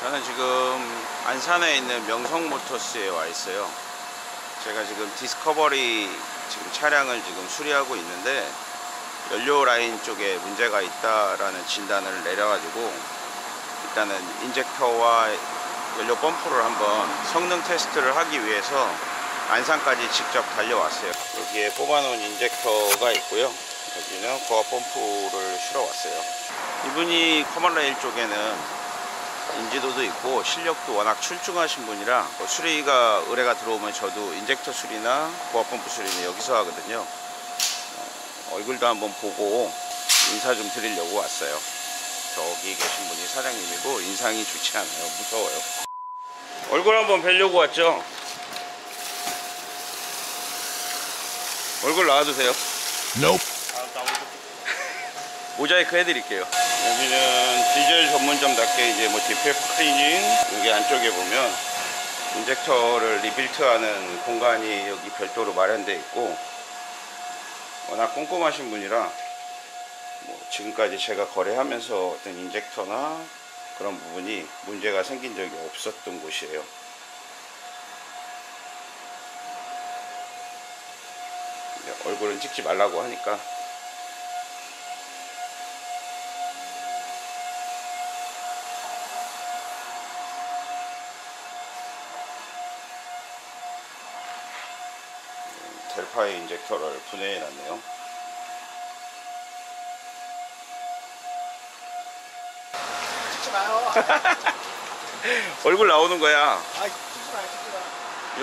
저는 지금 안산에 있는 명성모터스에 와 있어요. 제가 지금 디스커버리 지금 차량을 지금 수리하고 있는데 연료 라인 쪽에 문제가 있다라는 진단을 내려가지고 일단은 인젝터와 연료 펌프를 한번 성능 테스트를 하기 위해서 안산까지 직접 달려왔어요. 여기에 뽑아놓은 인젝터가 있고요. 여기는 고압 펌프를 실어 왔어요. 이분이 커먼레일 쪽에는 인지도도 있고 실력도 워낙 출중하신 분이라 수리가 의뢰가 들어오면 저도 인젝터 수리나 고압 펌프 수리는 여기서 하거든요. 얼굴도 한번 보고 인사 좀 드리려고 왔어요. 저기 계신 분이 사장님이고 인상이 좋지 않아요. 무서워요. 얼굴 한번 뵈려고 왔죠. 얼굴 나와주세요. Nope. 모자이크 해드릴게요. 여기는 디젤 전문점답게 이제 뭐 DPF 클리닝, 여기 안쪽에 보면 인젝터를 리빌트하는 공간이 여기 별도로 마련되어 있고, 워낙 꼼꼼하신 분이라 뭐 지금까지 제가 거래하면서 어떤 인젝터나 그런 부분이 문제가 생긴 적이 없었던 곳이에요. 얼굴은 찍지 말라고 하니까. 델파이 인젝터를 분해해 놨네요. 찍지 마요. 얼굴 나오는 거야. 아, 찍지 마, 찍지 마.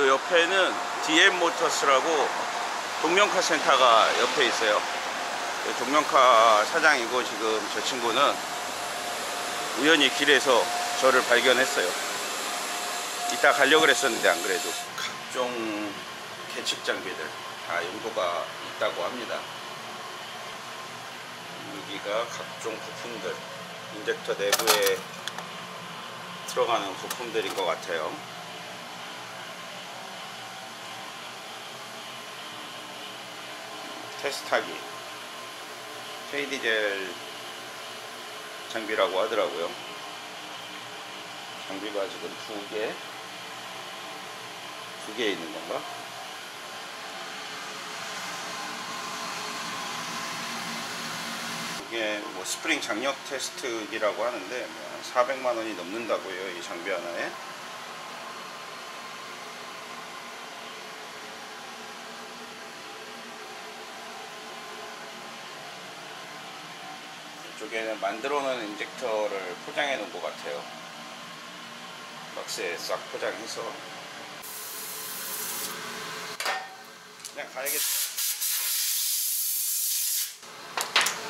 요 옆에는 DM 모터스라고 동명카 센터가 옆에 있어요. 동명카 사장이고, 지금 저 친구는 우연히 길에서 저를 발견했어요. 이따 가려고 그랬었는데 안 그래도. 각종 계측 장비들 다 용도가 있다고 합니다. 여기가 각종 부품들, 인젝터 내부에 들어가는 부품들인 것 같아요. 테스트하기, K 디젤 장비라고 하더라고요. 장비가 지금 두 개 있는 건가? 이게 뭐 스프링 장력 테스트기라고 하는데 뭐 400만 원이 넘는다고요, 이 장비 하나에. 이쪽에는 만들어 놓은 인젝터를 포장해 놓은 것 같아요. 박스에 싹 포장해서 그냥 가야겠다.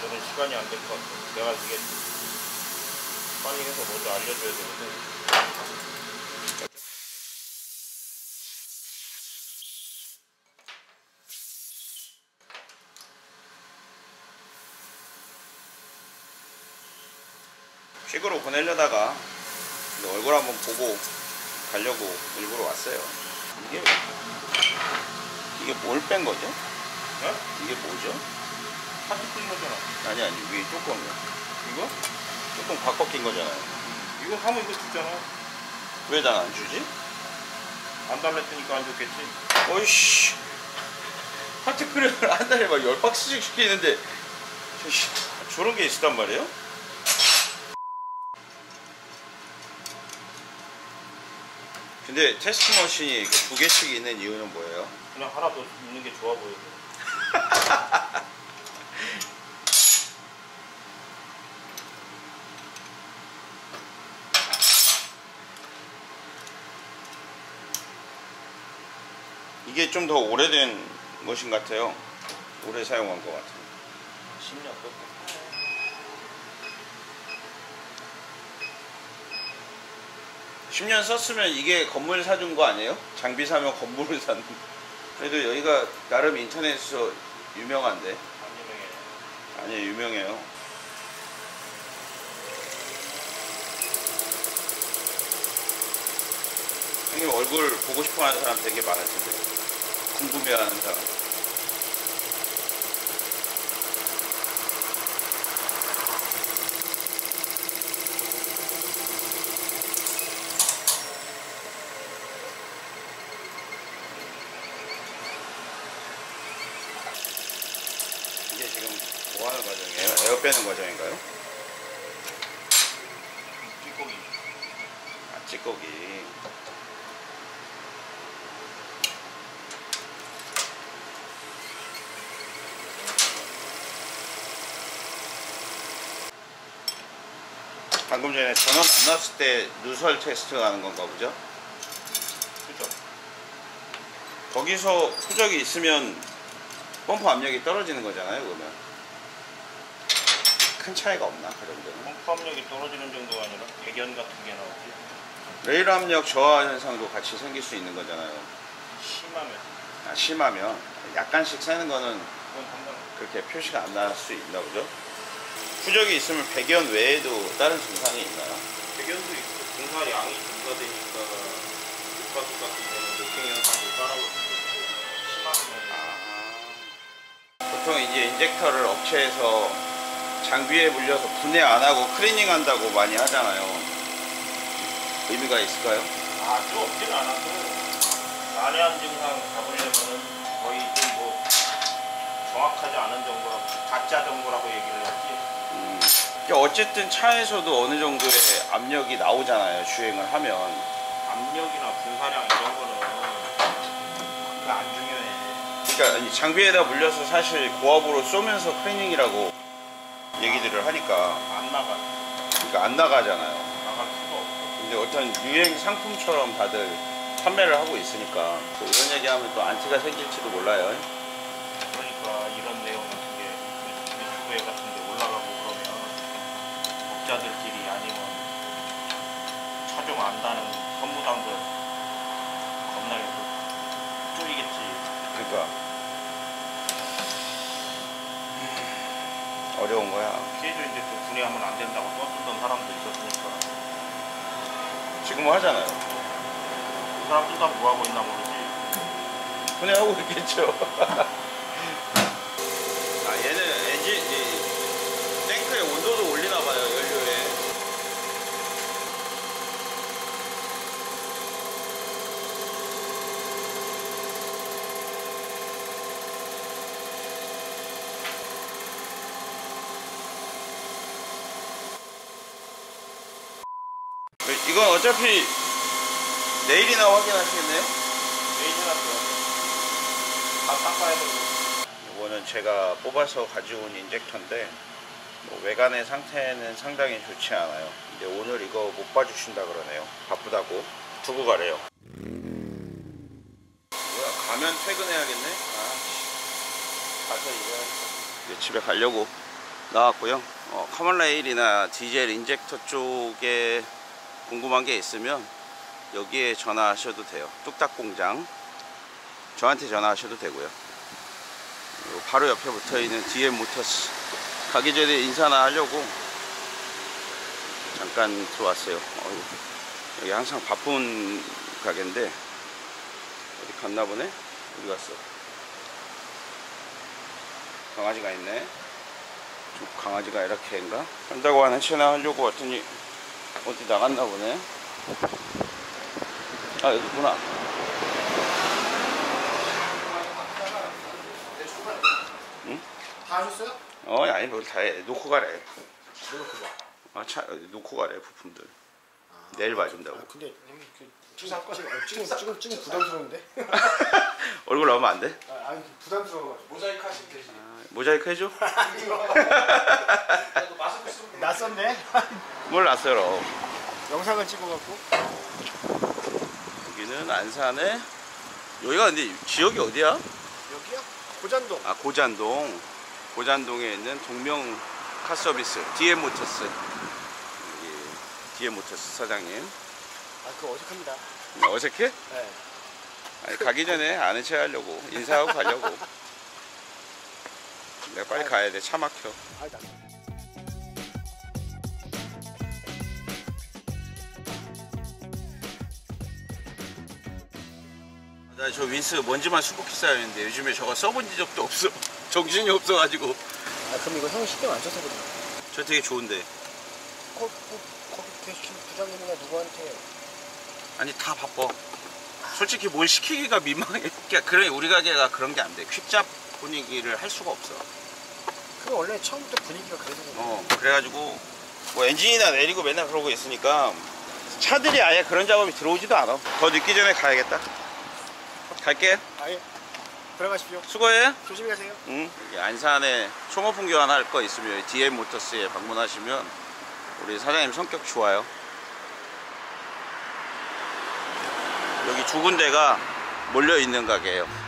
오늘은 시간이 안 될 것 같아. 내가 이게 빨리 해서 먼저 알려줘야 되는데. 퀵으로 보내려다가 얼굴 한번 보고 가려고 일부러 왔어요. 이게 뭘 뺀 거죠? 네? 이게 뭐죠? 파츠 낀 거잖아. 아니 위에 조금 이거? 조금 바꿔 낀 거잖아요. 이거 하면 이거 주잖아. 왜 난 안 주지? 안 달랬으니까 안 줬겠지. 어이씨, 파츠 크림을 한 달에 막 10박스씩 시키는데 저런 게 있었단 말이에요? 근데 테스트 머신이 두 개씩 있는 이유는 뭐예요? 그냥 하나 더 있는 게 좋아 보여서. 이게 좀 더 오래된 머신 같아요. 오래 사용한 것 같아요. 10년 또. 썼으면 이게 건물 사준 거 아니에요? 장비 사면 건물을 사는. 그래도 여기가 나름 인터넷에서 유명한데. 안 유명해요. 아니 유명해요. 형님 얼굴 보고 싶어하는 사람 되게 많을 텐데. 궁금해하는 사람. 지금 뭐 하는 과정이에요? 에어 빼는 과정인가요? 찌꺼기. 아, 찌꺼기. 방금 전에 전원 안 났을 때 누설 테스트 하는 건가 보죠? 그죠. 거기서 흔적이 있으면 펌프 압력이 떨어지는 거잖아요. 그러면 큰 차이가 없나? 그 정도는? 펌프 압력이 떨어지는 정도가 아니라 배견 같은 게 나오지. 레일 압력 저하 현상도 같이 생길 수 있는 거잖아요. 심하면. 아, 심하면 약간씩 새는 거는 그렇게 표시가 안 날 수 있나 보죠? 흔적이 있으면 배견 외에도 다른 증상이 있나요? 배견도 있고 공사 양이 증가되니까 녹화수 같은 경우는 녹행 현상도 따라오고. 보통 이제 인젝터를 업체에서 장비에 물려서 분해 안 하고 클리닝 한다고 많이 하잖아요. 의미가 있을까요? 아주 없진 않았고 난해한 증상 잡으려면은 거의 좀 뭐 정확하지 않은 정보라고 가짜 정보라고 얘기를 했지. 어쨌든 차에서도 어느 정도의 압력이 나오잖아요. 주행을 하면 압력이나 분사량 이런 거는 그게 안 중요해. 그러니까 장비에다 물려서 사실 고압으로 쏘면서 클리닝이라고 얘기들을 하니까 안 나가. 그러니까 안 나가잖아요. 나갈 수도 없고. 근데 어떤 유행 상품처럼 다들 판매를 하고 있으니까 또 이런 얘기하면 또 안티가 생길지도 몰라요. 그러니까 이런 내용 같은 게 유튜브에 같은데 올라가고. 자들끼리 아니면 착용 안다는 선무당들 겁나게 쪼이겠지. 그러니까 어려운 거야. 피해도 이제 또 분해하면 안 된다고 떠들던 사람도 있었으니까 지금은 하잖아요. 그 사람들 다 뭐 하고 있나 모르지. 분해하고 있겠죠. 아, 얘는 엔진 탱크의 온도도 올리나 봐요. 연료에. 이건 어차피 내일이나 확인하시겠네요? 내일이나 다 닦아야 되고. 이거는 제가 뽑아서 가지고 온 인젝터인데 뭐 외관의 상태는 상당히 좋지 않아요. 근데 오늘 이거 못 봐주신다 그러네요. 바쁘다고 두고 가래요. 뭐야, 가면 퇴근해야겠네. 아, 가서 이제 집에 가려고 나왔고요. 커먼레일이나 디젤 인젝터 쪽에 궁금한 게 있으면 여기에 전화하셔도 돼요. 뚝딱 공장 저한테 전화하셔도 되고요. 바로 옆에 붙어있는 DM 모터스 가기 전에 인사나 하려고 잠깐 들어왔어요. 여기 항상 바쁜 가게인데 어디 갔나 보네? 어디 갔어? 강아지가 있네. 저 강아지가 이렇게인가? 한다고 하는 채나 하려고 왔더니 어디 나갔나 보네. 아, 여기구나. 응? 다 하셨어요? 아니 뭘 다 해. 놓고 가래. 아, 차 놓고 가래 부품들. 아, 내일 봐준다고. 아, 근데 찍으면 부담스러운데? 얼굴 나오면 안 돼? 아, 아니 부담스러워. 모자이크 하시면 되지. 아, 모자이크 해줘? 낯섰네. 뭘 낯설어? 영상을 찍어갖고. 여기는 안산에. 여기가 근데 지역이 어디야? 여기야? 고잔동. 아, 고잔동. 고잔동에 있는 동명 카서비스 DM 모터스, DM 모터스 사장님. 아, 그거 어색합니다. 어색해? 네. 아니, 가기 전에 아는 체 하려고 인사하고 가려고. 내가 빨리 가야 돼. 차 막혀. 나 저 윈스 먼지만 수북히 쌓여있는데 요즘에 저거 써본 적도 없어. 정신이 없어가지고. 아, 그럼 이거 형이 신경 안 써서 그래요. 저 되게 좋은데. 거기 계신 부장님이나 누구한테. 아니, 다 바빠. 솔직히 뭘 시키기가 민망해. 그러니까 우리 가게가 그런 게 안 돼. 퀵잡 분위기를 할 수가 없어. 그거 원래 처음부터 분위기가 그래서 그래가지고 뭐 엔진이나 내리고 맨날 그러고 있으니까 차들이 아예 그런 작업이 들어오지도 않아. 더 늦기 전에 가야겠다. 갈게. 아예 들어가십시오. 수고해. 조심히 가세요. 응. 안산에 총어풍 교환할 거 있으면 DM 모터스에 방문하시면 우리 사장님 성격 좋아요. 여기 두 군데가 몰려있는 가게예요.